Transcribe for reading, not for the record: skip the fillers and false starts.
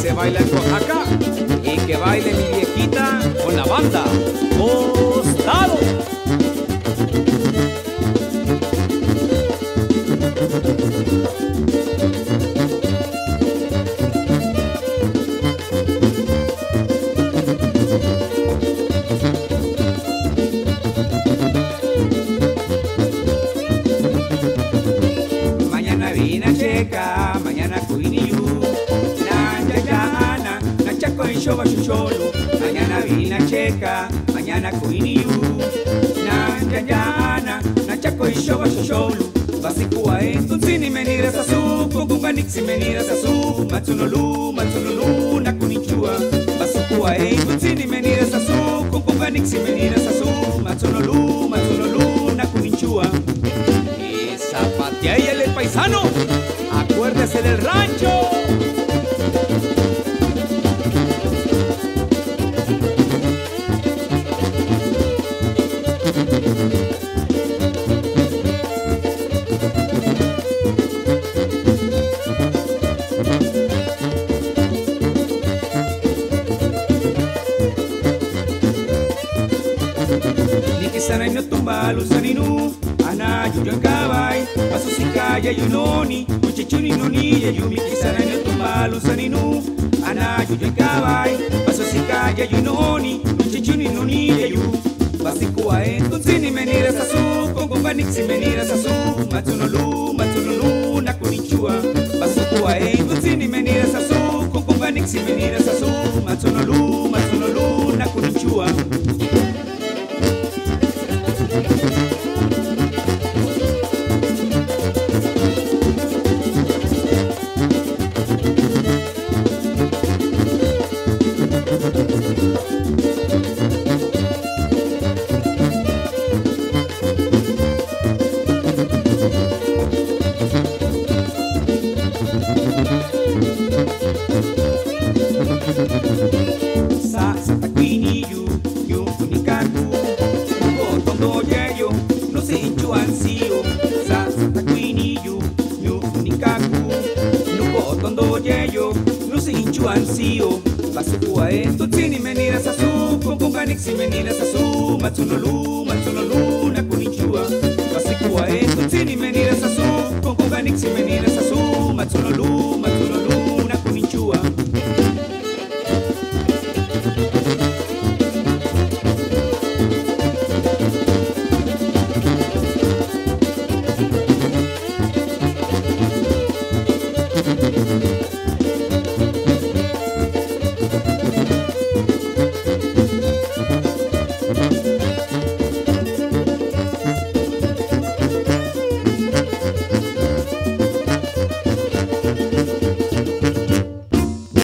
se baila en Oaxaca, y que baile mi viejita con la banda Costado. Mañana vina checa, mañana cuiniyu, mañana vina checa, mañana cuiniyu, nachaco y shoba shosholu, basicua entunsini meniras a su, cucuganixi meniras a su, matsunolu, matsunolu, nakunichua, basicua entunsini meniras a su, cucuganixi meniras a su, matsunolu, matsunolu, nakunichua. Y zapatea y el paisano, acuérdese del rancho. Nikisanay no tumbalo saninu, ana yuyan kabay, paso si kaya yunoni, muchachuni noni yayu. Nikisanay no tumbalo saninu, ana yuyan kabay, paso si kaya yunoni, muchachuni noni yayu. Basikuwa entunsini meniras a su, kongobaniksi meniras a su, matsunolu, matsunolu, nakunichua. Basikuwa entunsini meniras a su, kongobaniksi meniras a su, matsunolu, matsunolu, nakunichua. Ansío, basukua entutsini meniras a su, kongonganiksi meniras a su, matsunolu, matsunolu, nakunichua, basukua entutsini.